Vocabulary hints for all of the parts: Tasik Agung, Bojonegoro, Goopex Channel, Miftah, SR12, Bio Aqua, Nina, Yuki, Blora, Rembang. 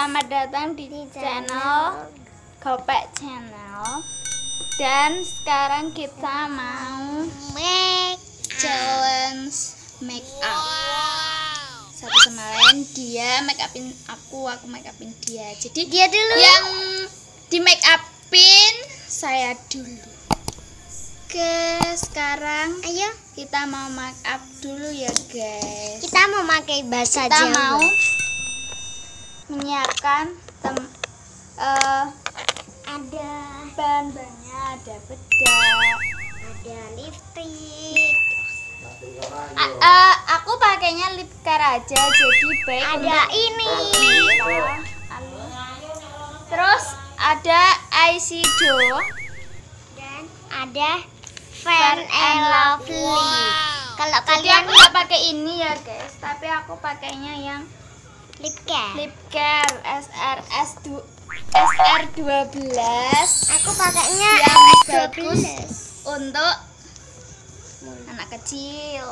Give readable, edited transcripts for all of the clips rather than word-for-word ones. Selamat datang di channel Goopex Channel. Dan sekarang kita mau make challenge make up. Satu sama lain, dia make upin aku make upin dia. Jadi dia dulu yang di make upin saya dulu. Oke, sekarang ayo kita mau make up dulu ya guys. Kita mau pakai bahasa Jawa. Kita mau menyiapkan ada bahan-bahannya, ada bedak, ada lipstick. Aku pakainya lip care aja, jadi baik. Ada ini. Terus ada eyeshadow dan ada Fun and Lovely. Wow. Kalau kalian nggak pakai ini ya guys, tapi aku pakainya yang lip care SR12. Aku pakainya SR12 untuk anak kecil.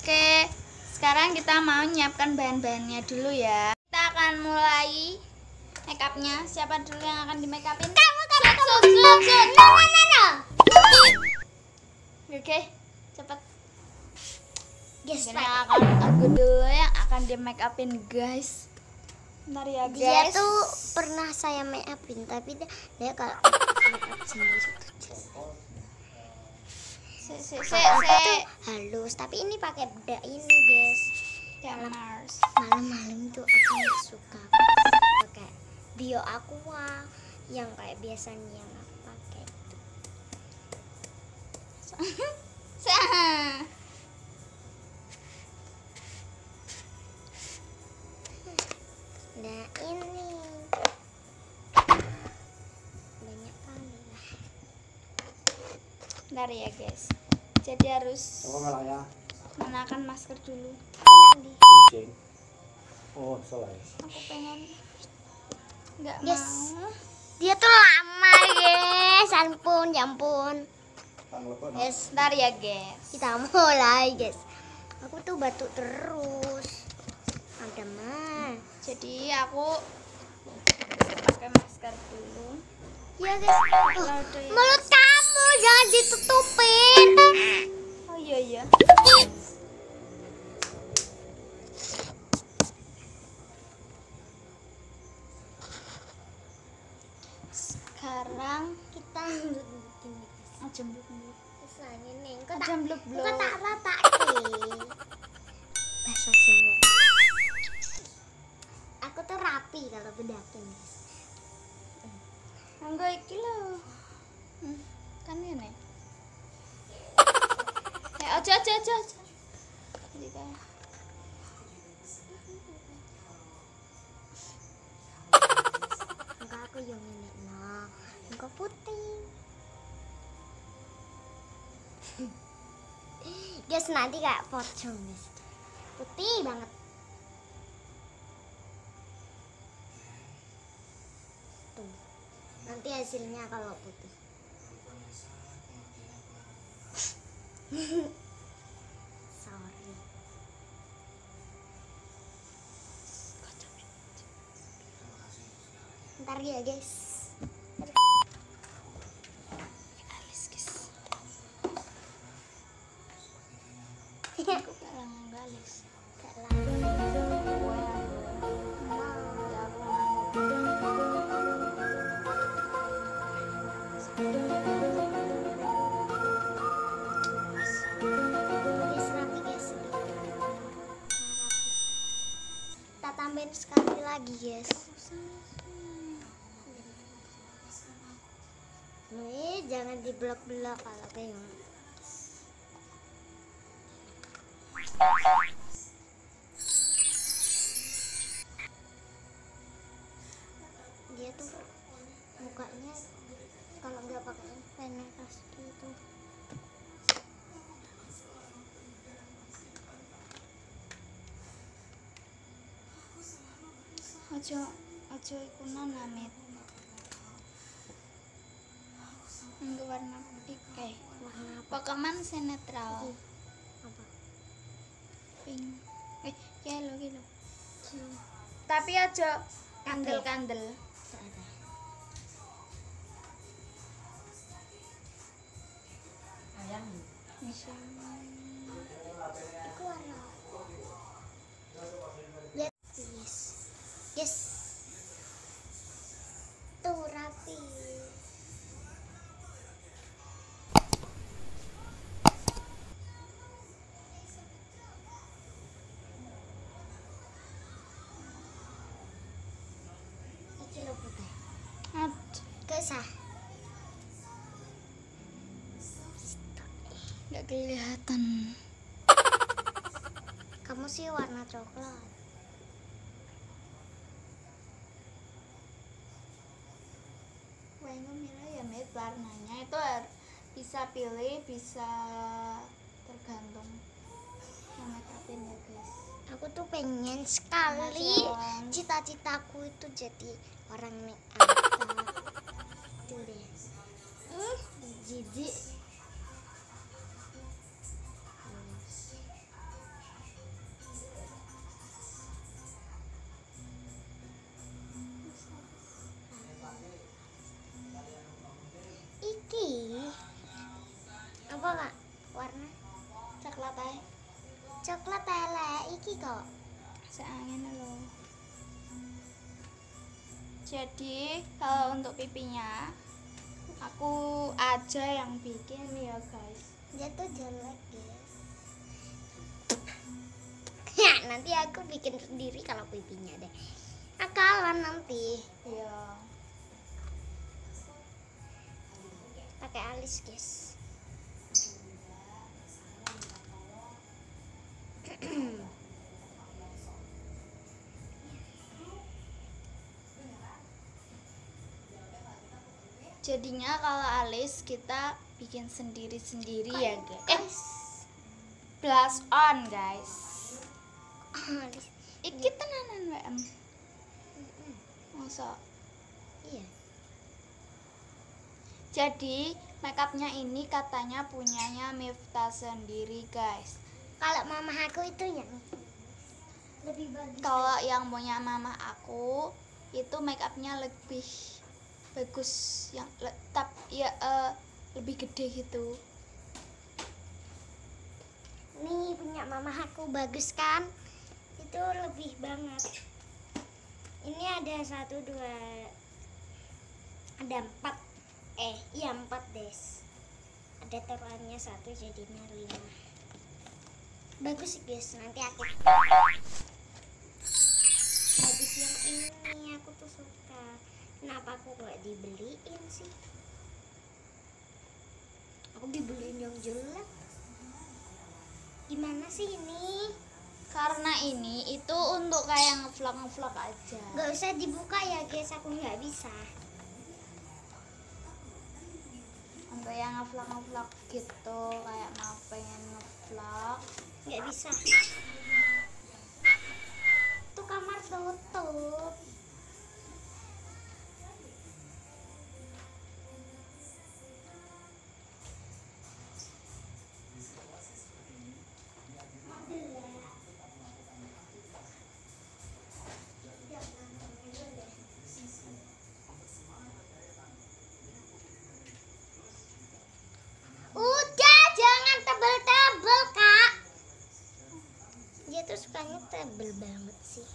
Oke, sekarang kita mau nyiapkan bahan-bahannya dulu ya. Kita akan mulai make up-nya. Siapa dulu yang akan di make up-in? Kamu. Oke, cepat. Yes, aku dulu yang akan di make upin guys. Bentar ya guys. Dia tuh pernah saya make upin, tapi dia kalau make up sendiri itu halus. Tapi ini pakai bedak ini guys. Malam-malam tuh aku suka pakai Bio Aqua yang kayak biasanya yang aku pakai. Nah ini banyak kali lah. Bentar ya guys. Jadi harus mengenakan masker dulu. Oh salah. Aku pengen. Nggak yes. Mau. Dia tuh lama guys. Ampun. Yes, bentar ya guys. Kita mulai guys. Aku tuh batuk terus. Ada mah. Jadi aku pakai masker dulu. Ya guys. Mulut kamu jangan ditutupin. Oh iya. Sekarang kita lanjut. Jembluk. Tak ratain. Bahasa Jawa. Aku tuh rapi kalau bedakin. Anggo iki lho. Kan ngene. Ya aja. Jadi kayak enggak aku yang ngene nah. Engko putih. Guys nanti kayak pocong guys. Putih banget. Tuh. Nanti hasilnya kalau putih. Sorry. Bentar ya guys. Tambahin sekali lagi guys. Nih jangan diblok-blok kalau kayak dia tuh mukanya kalau nggak pakai penel pasti itu. Ojo ikunan amit. Enggak warna putih. Warna Pokemon senetral. Apa? Pink. Yellow. Tapi aja Kandel-kandel. Ayam. Iku warna. Lihat, yes. Yes. Tuh rapi. Kesah nggak kelihatan. Kamu sih warna coklat. Wengku mira ya met warnanya itu bisa pilih, bisa tergantung sama katinnya guys. Aku tuh pengen sekali, cita-citaku itu jadi orang make up. Jijik. Iki apa kak? Warna coklat aja. Coklat elek iki kok. Seangin lho. Jadi kalau untuk pipinya aku aja yang bikin ya guys. Jatuh jelek guys. Ya nanti aku bikin sendiri kalau pipinya deh. Akalan nanti. Iya. Pakai alis guys. Jadinya kalau alis kita bikin sendiri-sendiri ya guys. Blush on guys. Alis. Iki tenanan WM. Masa? Iya. Jadi makeupnya ini katanya punyanya Miftah sendiri guys. Kalau mama aku itu yang lebih bagus. Kalau yang punya mama aku itu make upnya lebih bagus, yang tetap ya lebih gede gitu. Ini punya mama aku bagus kan? Itu lebih banget. Ini ada 1, 2, ada 4. Iya 4 des. Ada taruhannya 1 jadinya 5. Bagus guys, nanti aku habis yang ini aku tuh suka. Kenapa aku gak dibeliin sih? Aku dibeliin yang jelek. Gimana sih ini? Karena ini itu untuk kayak ngevlog-ngevlog aja. Gak usah dibuka ya guys, aku gak bisa. Untuk yang ngevlog-ngevlog gitu, kayak mau pengen ngevlog nggak bisa. Tuh kamar tutup. Sukanya tebel banget sih,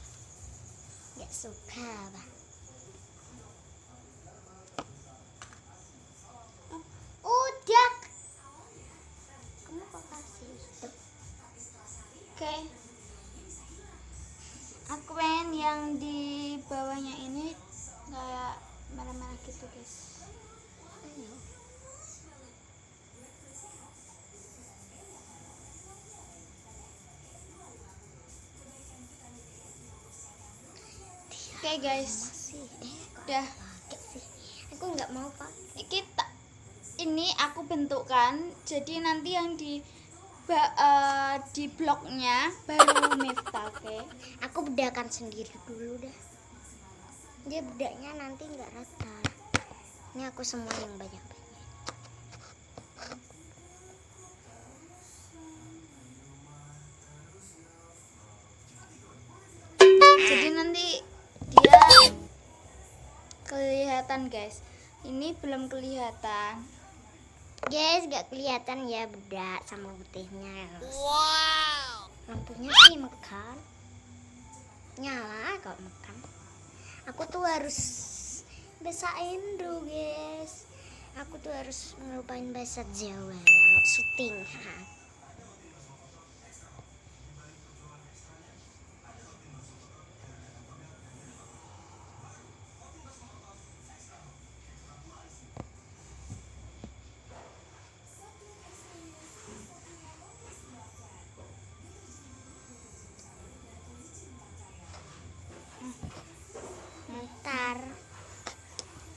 nggak suka bang. Udah, kamu kok kasih hidup? Oke, aku pengen yang di bawahnya ini kayak merah-merah gitu guys. Ayo. Oke guys, udah. Aku nggak mau pakai. Ini aku bentukkan. Jadi nanti yang di blognya baru Miftah. Oke. Aku bedakan sendiri dulu dah. Dia bedaknya nanti nggak rata. Ini aku semua yang banyak. Jadi nanti dia kelihatan guys. Ini belum kelihatan guys, nggak kelihatan ya bedak sama putihnya. Wow, lampunya sih mekan, nyala kok mekan. Aku tuh harus basahin dulu guys, aku tuh harus ngelupain bahasa Jawa syuting.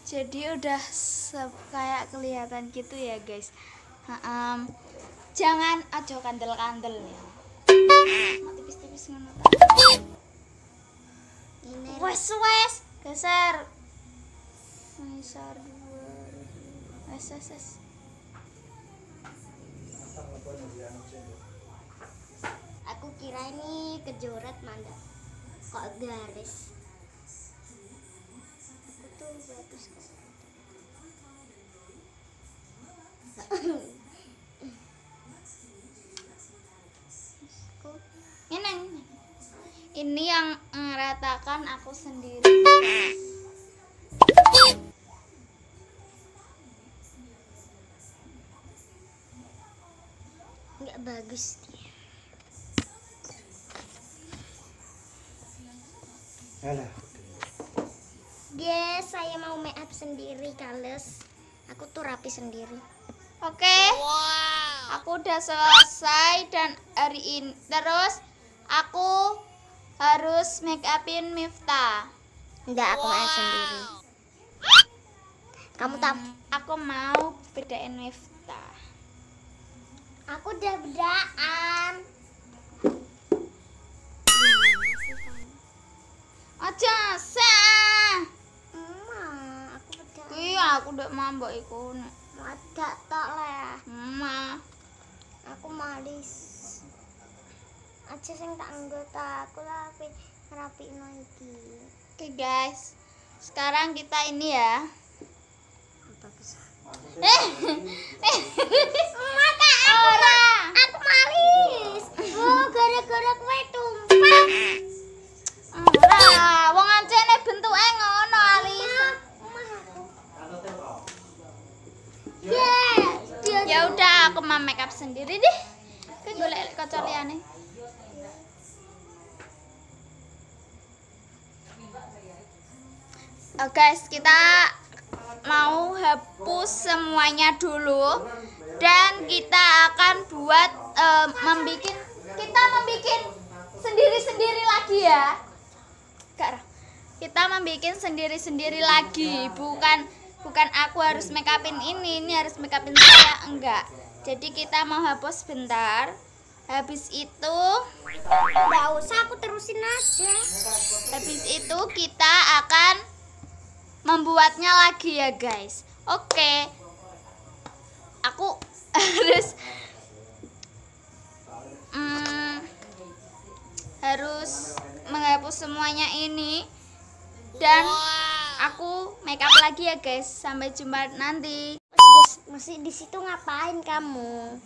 Jadi udah kayak kelihatan gitu ya guys. Jangan aja kandel-kandel ya. Tipis-tipis ngono. Wes geser. Ngisor dua. Wes. Aku kira ini kejoret mandek. Kok garis? Bagus kok. Ini yang meratakan aku sendiri. Nggak bagus dia. Alah. Guys, saya mau make up sendiri, kales. Aku tuh rapi sendiri. Oke. Wow. Aku udah selesai dan hari ini terus aku harus make upin Miftah. Enggak, aku make up sendiri. Kamu tahu? Aku mau bedain Miftah. Aku udah bedaan. Aja sah. Iya, aku udah mambok iku. Madak tok lah. Ma. Aku malis. Aja sing tak anggota aku rapi ngrapiin iki. Oke, guys. Sekarang kita ini ya. Apa bisa? Mata ora. Aku malis. Oh, gara-gara kowe tumpah. Ora, wong ancene bentuke ngono alis. Ya udah, aku mau make up sendiri deh. Kayak golek kocor liane. Oh guys, kita mau hapus semuanya dulu dan kita akan buat membikin sendiri-sendiri lagi ya. Kita membikin sendiri-sendiri lagi, bukan aku harus make upin ini harus make upin saya, enggak. Jadi kita mau hapus bentar. Habis itu enggak usah, aku terusin aja. Habis itu kita akan membuatnya lagi ya guys. Oke. Aku harus menghapus semuanya ini dan aku make up lagi ya guys. Sampai jumpa nanti. Masih di situ ngapain kamu?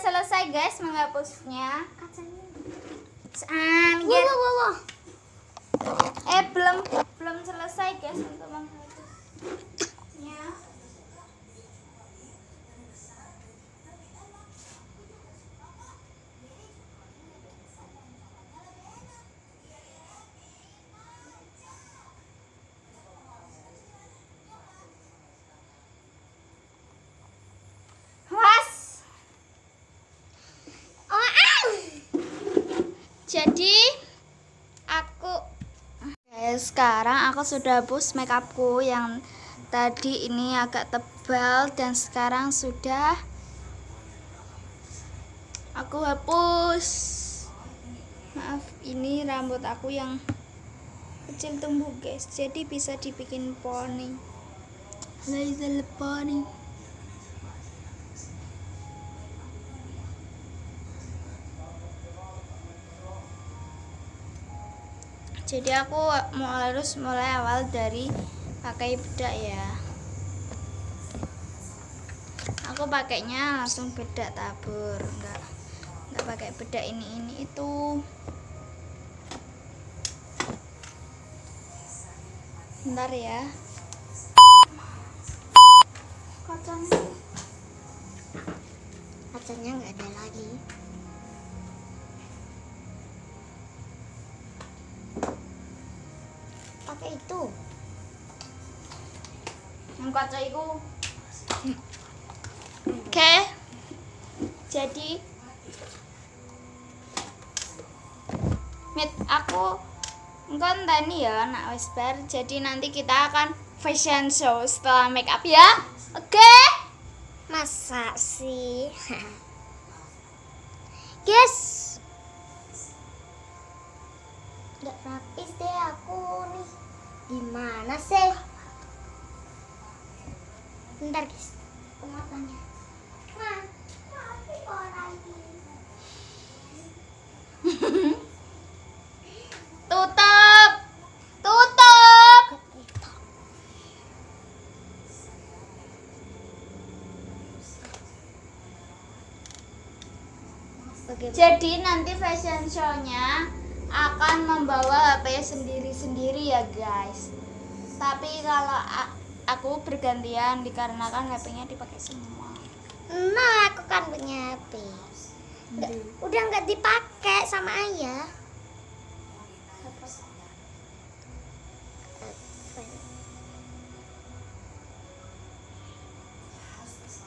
Selesai guys menghapusnya. Wow. Belum selesai guys untuk menghapusnya. Jadi sekarang aku sudah hapus make upku yang Tadi ini agak tebal dan sekarang sudah aku hapus. Maaf, ini rambut aku yang kecil tumbuh guys, jadi bisa dibikin poni, little pony. Jadi aku harus mulai awal dari pakai bedak ya. Aku pakainya langsung bedak tabur, enggak pakai bedak ini itu. Bentar ya. Kacangnya enggak ada lagi. Pakai itu. Yang kacang itu. Oke. Jadi aku engkau tani ya nak wesper. Jadi nanti kita akan fashion show setelah make up ya. Oke? Masa sih? Yes. Gak rapis deh aku nih. Gimana sih? Bentar guys. Umatannya. Jadi nanti fashion show-nya akan membawa HP sendiri-sendiri ya guys. Tapi kalau aku bergantian dikarenakan HP-nya dipakai semua. Nah, aku kan punya HP. Udah nggak dipakai sama ayah.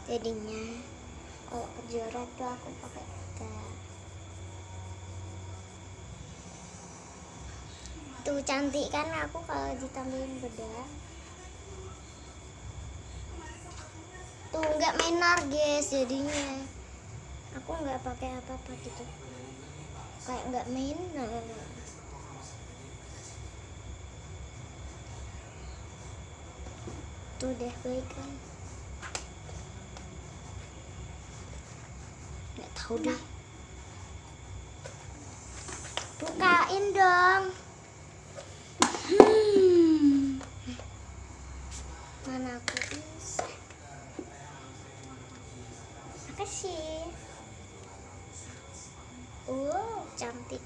Jadinya kalau kejuara tuh aku pakai bedak. Tuh cantik kan aku kalau ditambahin bedak. Tuh nggak menar guys, jadinya aku nggak pakai apa-apa gitu, kayak nggak menar. Tuh deh baik kan, nggak tahu deh. Bukain dong. Mana aku bisa? Makasih. Cantik.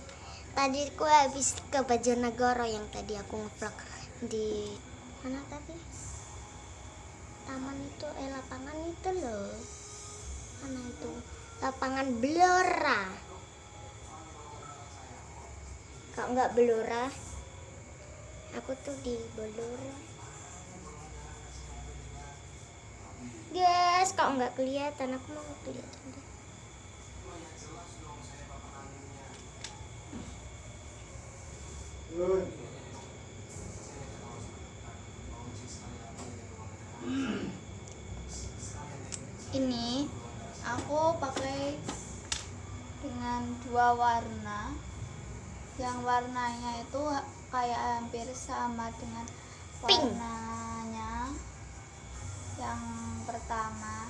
Tadi aku habis ke Bojonegoro yang tadi aku ngevlog di mana tadi? Taman itu, lapangan itu loh. Mana itu? Lapangan Blora. Kalau nggak Blora, aku tuh di Blora. Guys, kalau nggak kelihatan, aku mau kelihatan deh. Ini aku pakai dengan dua warna, yang warnanya itu kayak hampir sama dengan warnanya pink. Yang pertama,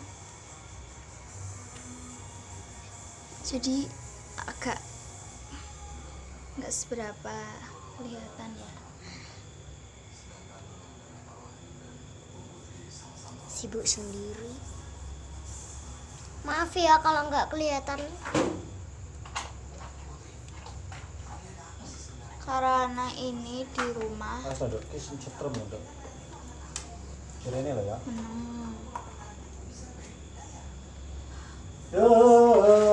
jadi agak nggak seberapa kelihatan ya. Sibuk sendiri. Maaf ya kalau nggak kelihatan, karena ini di rumah. Do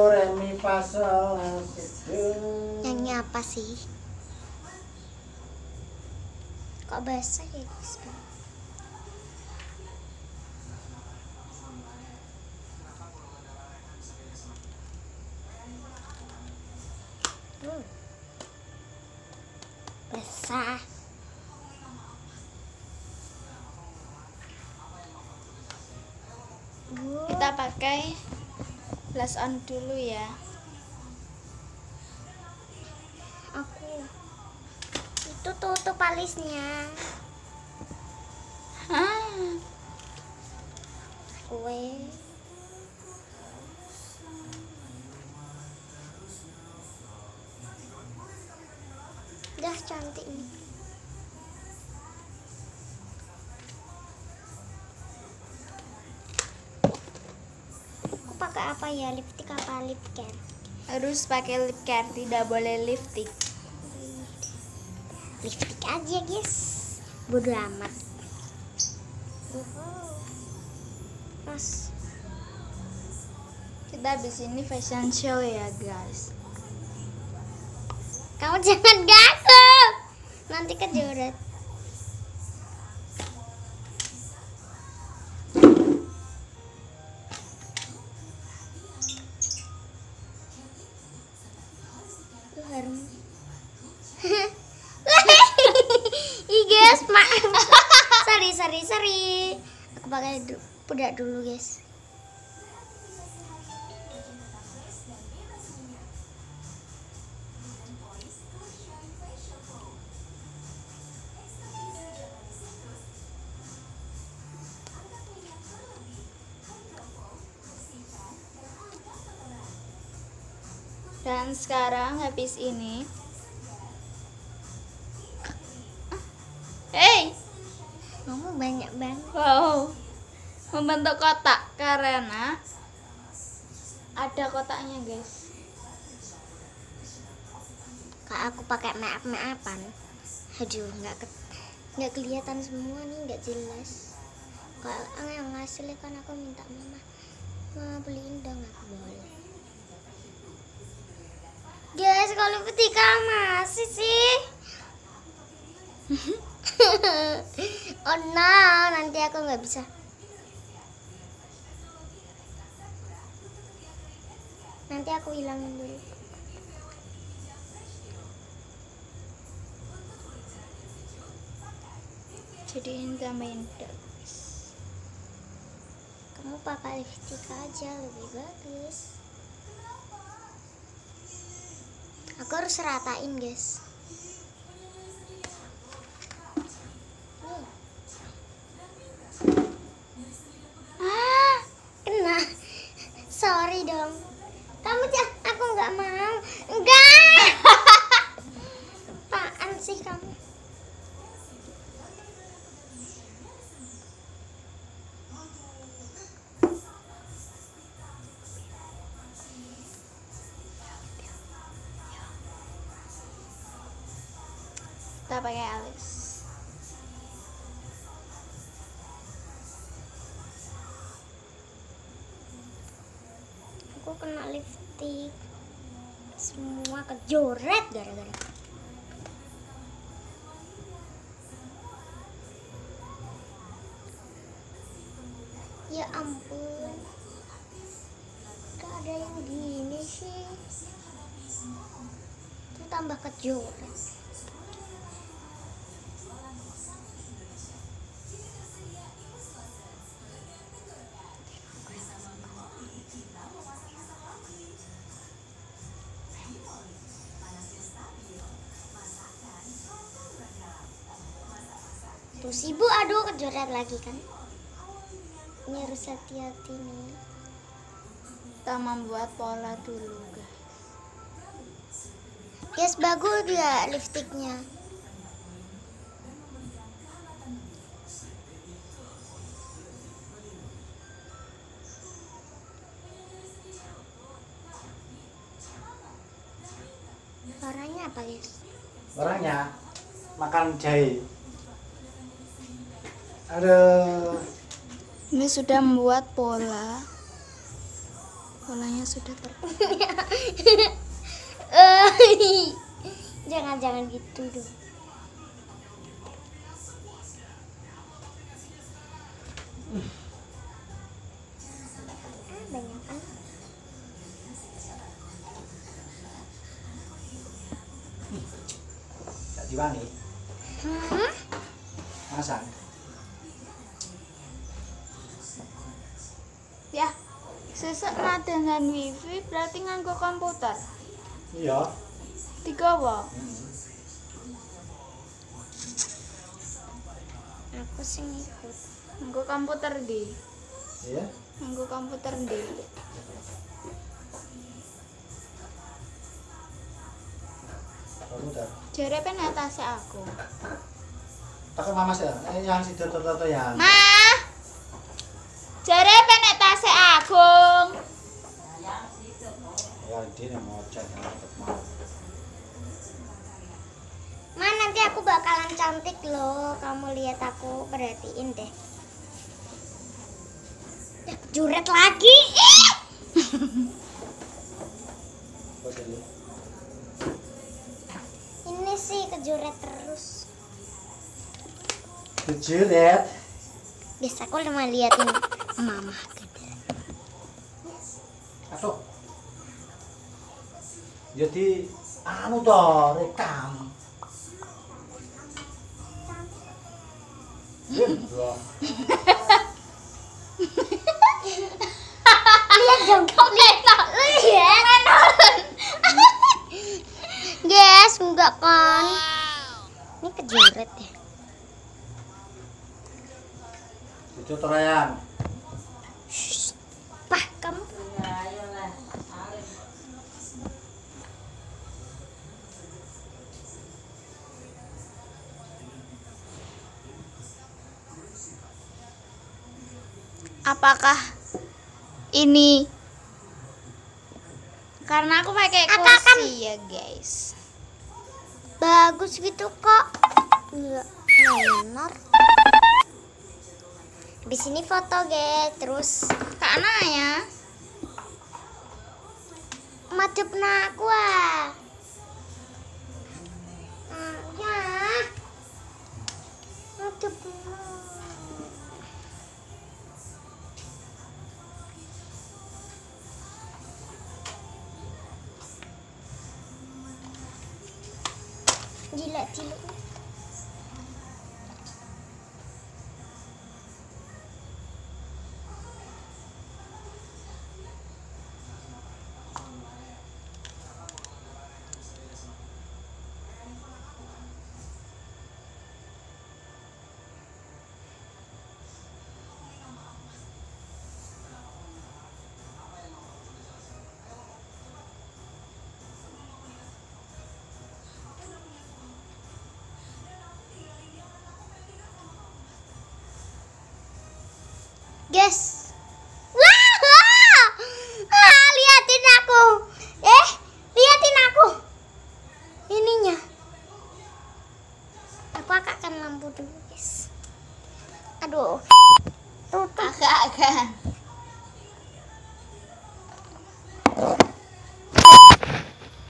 re mi fa sol la si do. Nyanyi apa sih? Kok basah ya guys? Basah. Kita pakai blush on dulu ya. Aku itu tutup alisnya. Wes. Udah cantik nih. Pakai apa ya, lipstick apa lip care? Harus pakai lip care, tidak boleh lipstick. Lipstick aja guys, bodo amat. Mas, kita habis ini fashion show ya guys. Kamu jangan gagal, nanti kejoret. Sorry, aku pakai pudak dulu guys. Dan sekarang habis ini, banyak banget. Wow, membentuk kotak karena ada kotaknya guys. Kak, aku pakai maaf-maafan. Aduh, nggak kelihatan semua nih, nggak jelas. Kalau yang hasil kan aku minta mama beliin dong, aku boleh. Guys, kalau ketika masih sih. Oh no, nanti aku nggak bisa. Nanti aku hilangin dulu. Jadiin tambahin dok. Kamu pakai lipstick aja lebih bagus. Aku harus ratain guys. Sorry dong, kamu aku nggak mau, enggak. Apaan sih kamu? Kita pakai alis. Aku kena lipstick, semua kejoret gara-gara. Ya ampun, gak ada yang gini sih. Itu tambah kejoret. Sibuk, aduh kejoret lagi kan. Ini harus hati-hati nih. Kita membuat pola dulu guys. Yes, bagus ya lipstiknya. Warnanya apa guys? Warnanya makan jahe. Aduh. Ini sudah membuat pola. Polanya sudah Jangan-jangan gitu dong. Banyak kan? Tidak diwangi. Masak. Sesek nadenan wifi berarti nganggo komputer. Iya. Digawa. Aku sing ikut. Nganggo komputer ndi? Iya. Nganggo komputer ndi? Jare penak Tasik Agung. Takon Mama ya, yang sido toto yang. Mah. Jare penak Tasik Agung. Yang sido. Ya dene mocet mau. Ma, nanti aku bakalan cantik loh. Kamu lihat aku, perhatiin deh. Ya, juret lagi. Ini sih kejuret terus. Kejuret? Biasa aku cuma liatin Mama kejuret. Masuk. Jadi anu toh rekam. Lihat dong, kau lihat. Yes, enggak kan? Ini kejuret ya. Itu torayan. Pah, kamu. Apakah ini karena aku pakai kursi ya guys? Bagus gitu kok. Enggak minor. Di sini foto guys, terus ke anak ya. Madepna aku ah. Ya. Madepna. Jilat-jilat. Guys, wah, liatin aku, liatin aku, ininya. Aku akakkan lampu dulu, guys. Aduh, tuh agak-agak.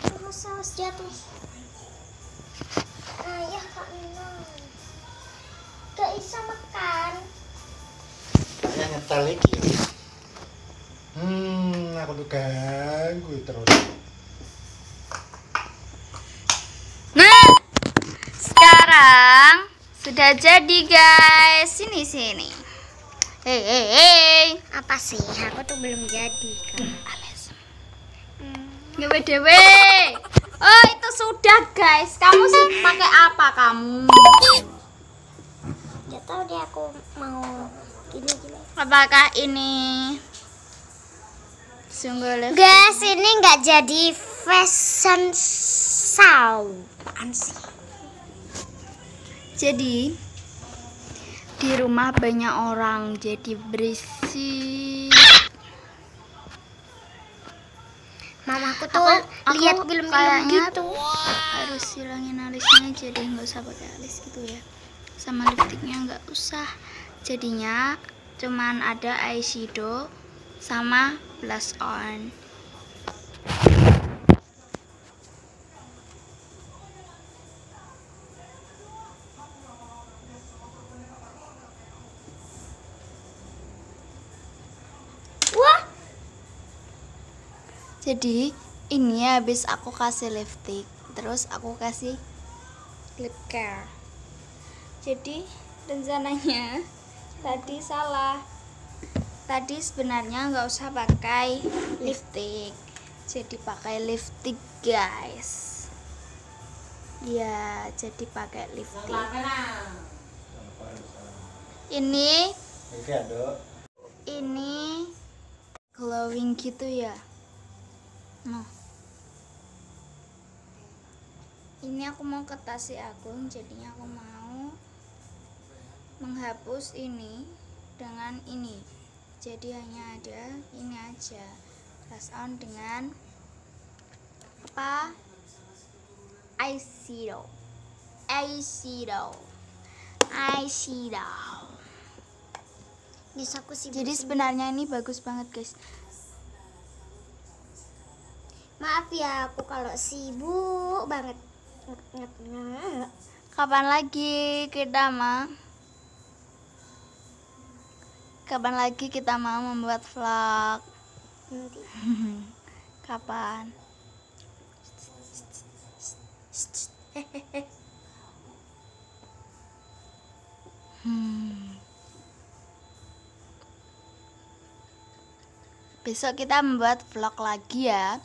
Terus harus jatuh. Ayah Kak Nina, gak bisa makan. Nyetel lagi. Aku tuh ganggu terus. Nah, sekarang sudah jadi guys. Sini sini. Hey. Apa sih? Aku tuh belum jadi kan. Dewe. Oh, itu sudah guys. Kamu pakai apa kamu? Gak tahu deh, aku mau gini. Apakah ini sungguh guys, ini nggak jadi fashion show sih. Jadi di rumah banyak orang jadi berisik. Mamaku tuh lihat film gitu. Harus hilangin alisnya, jadi nggak usah pakai alis gitu ya. Sama lipstiknya nggak usah. Jadinya cuman ada eyeshadow sama blush on. Wah. Jadi ini habis aku kasih lipstick, terus aku kasih lip care. Jadi rencananya tadi salah. Tadi sebenarnya nggak usah pakai lipstick, jadi pakai lipstick guys. Ya, jadi pakai lipstick. Ini glowing gitu ya. Nah, ini aku mau ke Tasik Agung, jadinya aku mau menghapus ini dengan ini. Jadi hanya ada ini aja, brush on dengan apa? Eyeshadow. Bisa aku sih. Jadi sebenarnya ini bagus banget guys. Maaf ya aku kalau sibuk banget. Kapan lagi kita mah? Kapan lagi kita mau membuat vlog? Nanti. Kapan? Besok kita membuat vlog lagi ya.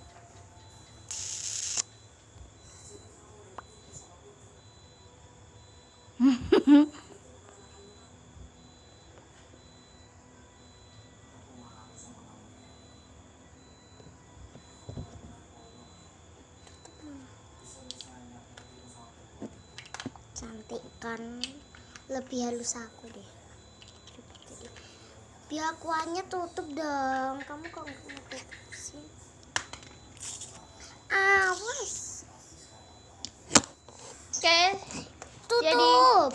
Cantik kan, lebih halus aku deh. Biar kuahnya tutup dong. Kamu kok nggak tutup sih? Awas. Oke. Tutup.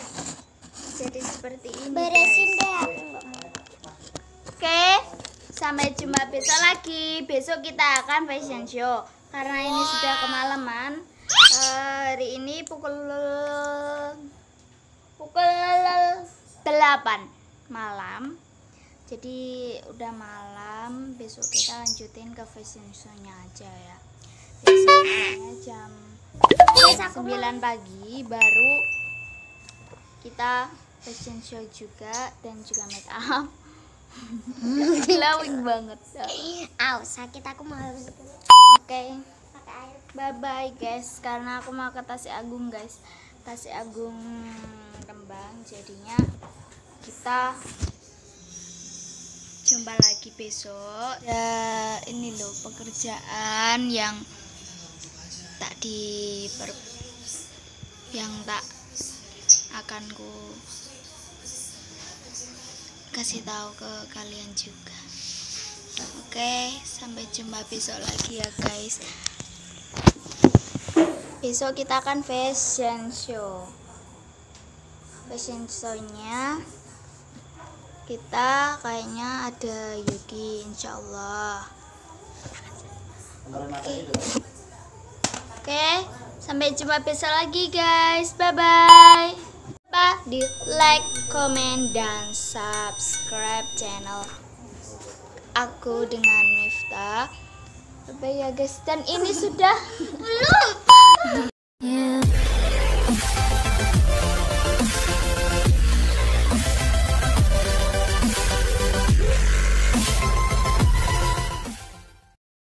Jadi seperti ini. Beresin guys. Deh aku nggak mau. Oke, sampai jumpa besok lagi. Besok kita akan fashion show. Karena ini sudah kemalaman. Hari ini pukul 8 malam. Jadi udah malam, besok kita lanjutin ke fashion show-nya aja ya. Besoknya jam 9 pagi baru kita fashion show juga dan juga make up. Glowing banget. Aw, sakit aku mau. Oke. Bye bye guys, karena aku mau ke Tasik Agung guys. Tasik Agung Rembang, jadinya kita jumpa lagi besok. Ya, ini loh pekerjaan yang tak akan ku kasih tahu ke kalian juga. Oke, sampai jumpa besok lagi ya guys. Besok kita akan fashion show. Fashion show-nya kita kayaknya ada Yuki, insyaallah. Oke, sampai jumpa besok lagi guys. Bye bye. Lupa di like, comment, dan subscribe channel aku dengan Miftah. Bye ya guys. Dan ini sudah